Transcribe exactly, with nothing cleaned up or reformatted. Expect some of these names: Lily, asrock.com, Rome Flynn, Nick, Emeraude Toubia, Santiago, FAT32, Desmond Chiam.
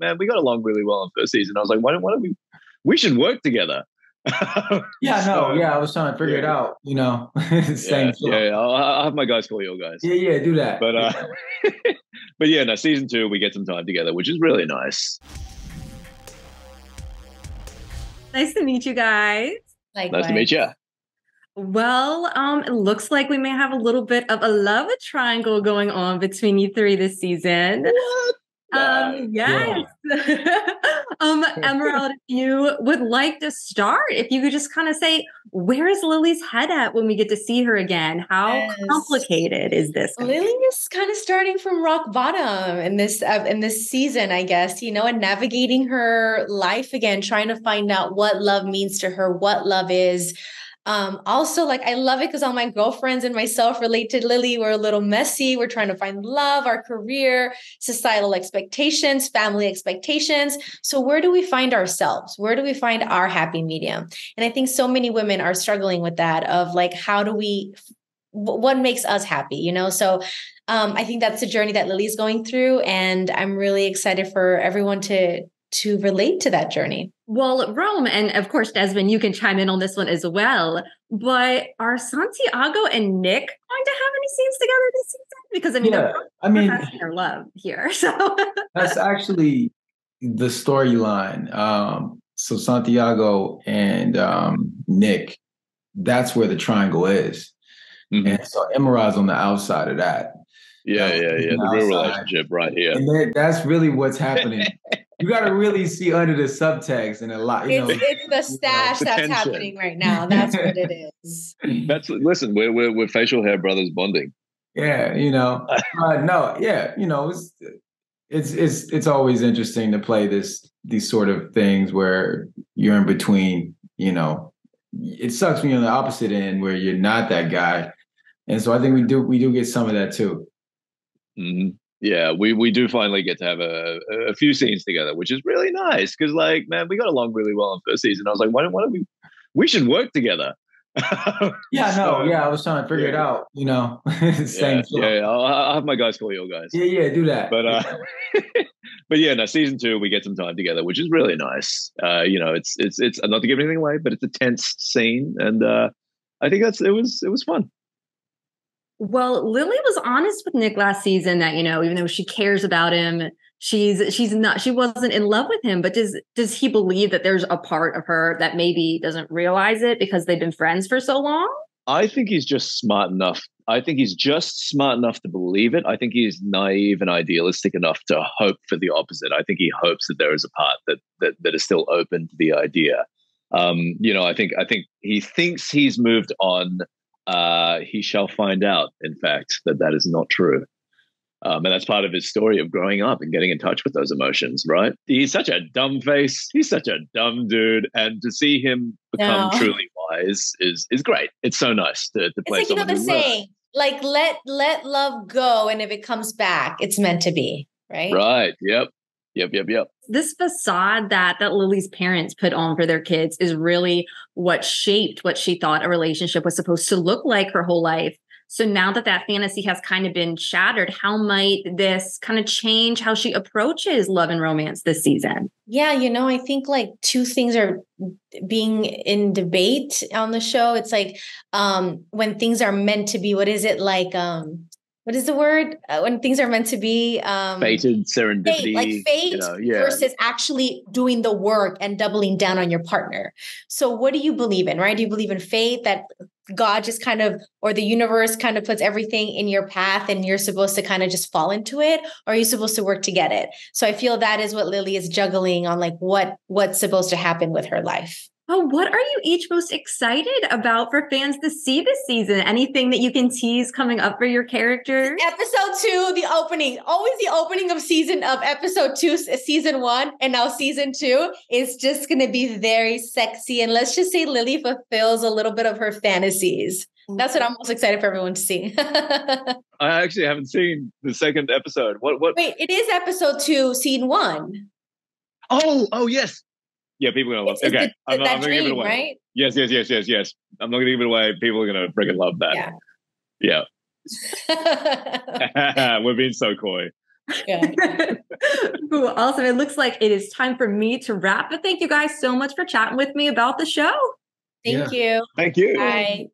man, we got along really well in first season. I was like, why don't, why don't we, we should work together. yeah, no, yeah, I was trying to figure yeah. it out, you know. Same yeah, yeah, yeah. I'll, I'll have my guys call your guys. Yeah, yeah, do that. But, uh, yeah. but yeah, no, season two, we get some time together, which is really nice. Nice to meet you guys. Likewise. Nice to meet you. Well, um, it looks like we may have a little bit of a love triangle going on between you three this season. What? Um, yes. Yeah. um, Emeraude, if you would like to start, if you could just kind of say, where is Lily's head at when we get to see her again? How yes. complicated is this? Lily is kind of starting from rock bottom in this, uh, in this season, I guess, you know, and navigating her life again, trying to find out what love means to her, what love is. Um, also, like, I love it because all my girlfriends and myself relate to Lily. We're a little messy. We're trying to find love, our career, societal expectations, family expectations. So where do we find ourselves? Where do we find our happy medium? And I think so many women are struggling with that of like, how do we, what makes us happy, you know? So um, I think that's the journey that Lily's going through. And I'm really excited for everyone to to relate to that journey. Well, Rome, and of course, Desmond, you can chime in on this one as well, but are Santiago and Nick going to have any scenes together this season? Because I mean, yeah, I mean, their love here. So that's actually the storyline. Um, so Santiago and um, Nick, that's where the triangle is. Mm-hmm. And so Emeraude's on the outside of that. Yeah, that's yeah, yeah. The outside. Real relationship right here. And that, that's really what's happening. You got to really see under the subtext and a lot. You know, it's, it's the stash you know, that's happening right now. That's what it is. That's listen. We're we're, we're facial hair brothers bonding. Yeah, you know. uh, no, yeah, you know. It's, it's it's it's always interesting to play this these sort of things where you're in between. You know, it sucks when you're on the opposite end where you're not that guy, and so I think we do we do get some of that too. Mm-hmm. Yeah, we, we do finally get to have a, a few scenes together, which is really nice because, like, man, we got along really well in first season. I was like, why don't, why don't we, we should work together. yeah, so, no, yeah, I was trying to figure yeah. it out, you know. Same yeah, yeah, I'll, I'll have my guys call your guys. Yeah, yeah, do that. But, uh, but yeah, no, season two, we get some time together, which is really nice. Uh, you know, it's, it's, it's, not to give anything away, but it's a tense scene. And uh, I think that's, it was, it was fun. Well, Lily was honest with Nick last season that, you know, even though she cares about him, she's she's not she wasn't in love with him. But does does he believe that there's a part of her that maybe doesn't realize it because they've been friends for so long? I think he's just smart enough. I think he's just smart enough to believe it. I think he's naive and idealistic enough to hope for the opposite. I think he hopes that there is a part that that, that is still open to the idea. Um, you know, I think I think he thinks he's moved on. Uh, he shall find out, in fact, that that is not true. Um, and that's part of his story of growing up and getting in touch with those emotions, right? He's such a dumb face. He's such a dumb dude. And to see him become no. truly wise is is great. It's so nice to, to play someone who loves. It's like, you know, the saying, like, let, let love go, and if it comes back, it's meant to be, right? Right, yep. Yep, yep, yep. This facade that that Lily's parents put on for their kids is really what shaped what she thought a relationship was supposed to look like her whole life. So now that that fantasy has kind of been shattered, how might this kind of change how she approaches love and romance this season? Yeah, you know, I think like two things are being in debate on the show. It's like um, when things are meant to be, what is it like? Um, What is the word uh, when things are meant to be? Um, Fated, serendipity. Fate, like fate you know, yeah. versus actually doing the work and doubling down on your partner. So what do you believe in, right? Do you believe in fate, that God just kind of, or the universe kind of puts everything in your path and you're supposed to kind of just fall into it? Or are you supposed to work to get it? So I feel that is what Lily is juggling on, like what what's supposed to happen with her life. Oh, what are you each most excited about for fans to see this season? Anything that you can tease coming up for your characters? Episode two, the opening. Always the opening of season of episode two, season one, and now season two is just going to be very sexy. And let's just say Lily fulfills a little bit of her fantasies. That's what I'm most excited for everyone to see. I actually haven't seen the second episode. What? What? Wait, it is episode two, scene one. Oh, oh, yes. Yeah, people are going to love it. Okay, I'm not going to give it away. Right? Yes, yes, yes, yes, yes. I'm not going to give it away. People are going to freaking love that. Yeah. yeah. We're being so coy. Yeah. Cool. Awesome. It looks like it is time for me to wrap, but thank you guys so much for chatting with me about the show. Thank yeah. you. Thank you. Bye.